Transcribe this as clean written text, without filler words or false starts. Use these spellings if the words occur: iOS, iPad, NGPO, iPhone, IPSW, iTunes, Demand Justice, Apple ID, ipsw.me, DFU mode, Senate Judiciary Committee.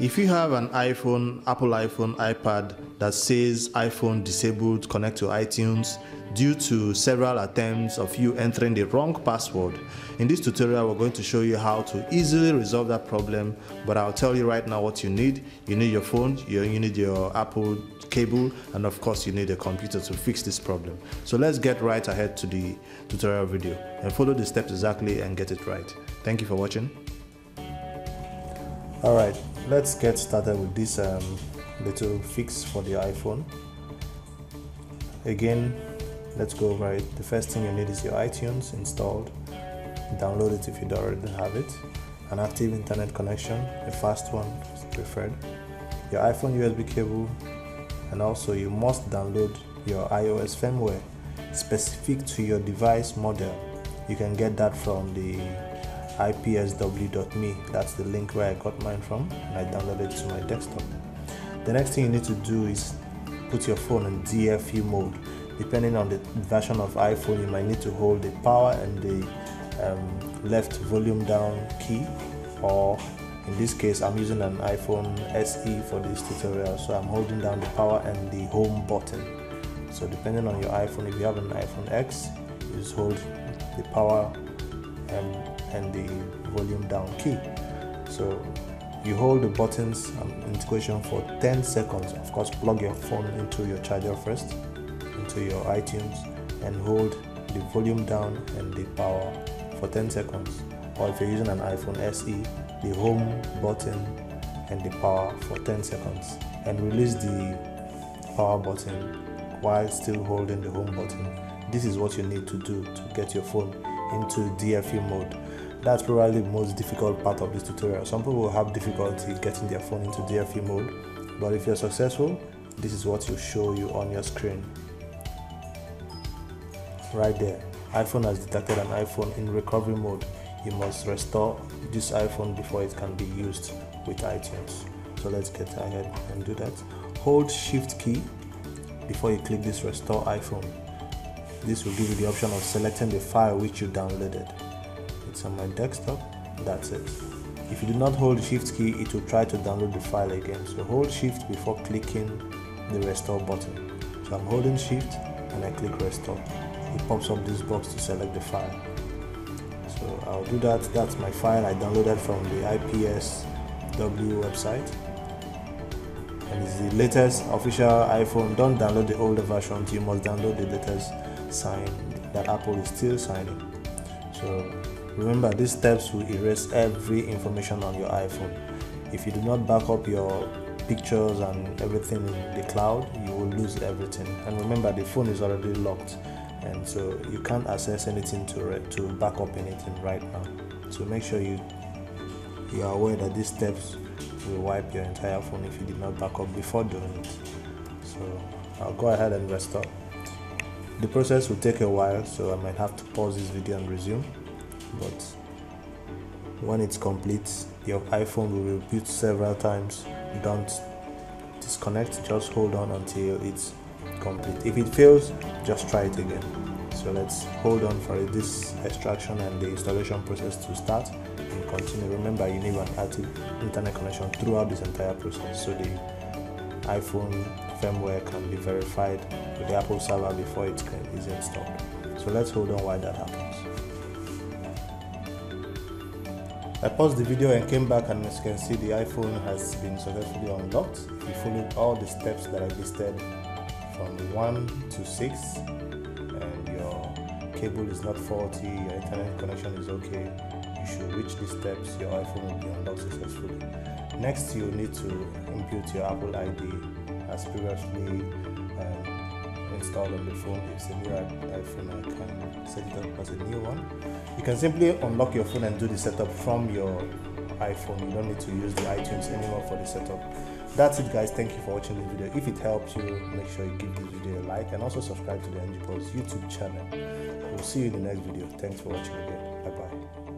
If you have an iPhone, Apple iPhone, iPad that says iPhone disabled, connect to iTunes due to several attempts of you entering the wrong password, in this tutorial we're going to show you how to easily resolve that problem. But I'll tell you right now what you need. You need your phone, you need your Apple cable, and of course you need a computer to fix this problem. So let's get right ahead to the tutorial video and follow the steps exactly and get it right. Thank you for watching. Alright, let's get started with this little fix for the iPhone. Again, let's go over it. The first thing you need is your iTunes installed. Download it if you don't already have it. An active internet connection, a fast one is preferred. Your iPhone USB cable, and also you must download your iOS firmware specific to your device model. You can get that from the IPSW.me, that's the link where I got mine from, and I downloaded it to my desktop. The next thing you need to do is put your phone in DFU mode. Depending on the version of iPhone, you might need to hold the power and the left volume down key, or in this case I'm using an iPhone SE for this tutorial, so I'm holding down the power and the home button. So depending on your iPhone, if you have an iPhone X, you just hold the power and the volume down key. So you hold the buttons in equation for 10 seconds. Of course, plug your phone into your charger first, into your iTunes, and hold the volume down and the power for 10 seconds. Or if you're using an iPhone SE, the home button and the power for 10 seconds. And release the power button while still holding the home button. This is what you need to do to get your phone into DFU mode. That's probably the most difficult part of this tutorial. Some people will have difficulty getting their phone into DFU mode, but if you're successful, this is what will show you on your screen. Right there, iPhone has detected an iPhone in recovery mode. You must restore this iPhone before it can be used with iTunes. So let's get ahead and do that. Hold Shift key before you click this Restore iPhone. This will give you the option of selecting the file which you downloaded. It's on my desktop, that's it. If you do not hold Shift key, it will try to download the file again. So hold Shift before clicking the Restore button. So I'm holding Shift and I click Restore. It pops up this box to select the file. So I'll do that. That's my file I downloaded from the IPSW website. And it's the latest official iPhone. Don't download the older versions. You must download the latest sign that Apple is still signing. So remember, these steps will erase every information on your iPhone. If you do not back up your pictures and everything in the cloud, you will lose everything. And remember, the phone is already locked, and so you can't access anything to back up anything right now. So make sure you are aware that these steps will wipe your entire phone if you did not back up before doing it. So I'll go ahead and restore. The process will take a while, so I might have to pause this video and resume, but when it's complete, your iPhone will reboot several times. Don't disconnect, just hold on until it's complete. If it fails, just try it again. So let's hold on for this extraction and the installation process to start and continue. Remember, you need an active internet connection throughout this entire process, so the iPhone firmware can be verified with the Apple server before it is installed. So let's hold on while that happens. I paused the video and came back, and as you can see, the iPhone has been successfully unlocked. We followed all the steps that I listed from 1 to 6, and your cable is not faulty, your internet connection is okay. You should reach these steps, your iPhone will be unlocked successfully. Next, you need to input your Apple ID as previously installed on the phone. If it's a new iPhone, I can set it up as a new one. You can simply unlock your phone and do the setup from your iPhone. You don't need to use the iTunes anymore for the setup. That's it, guys. Thank you for watching this video. If it helps you, make sure you give this video a like and also subscribe to the NGPO's YouTube channel. We'll see you in the next video. Thanks for watching again. Bye bye.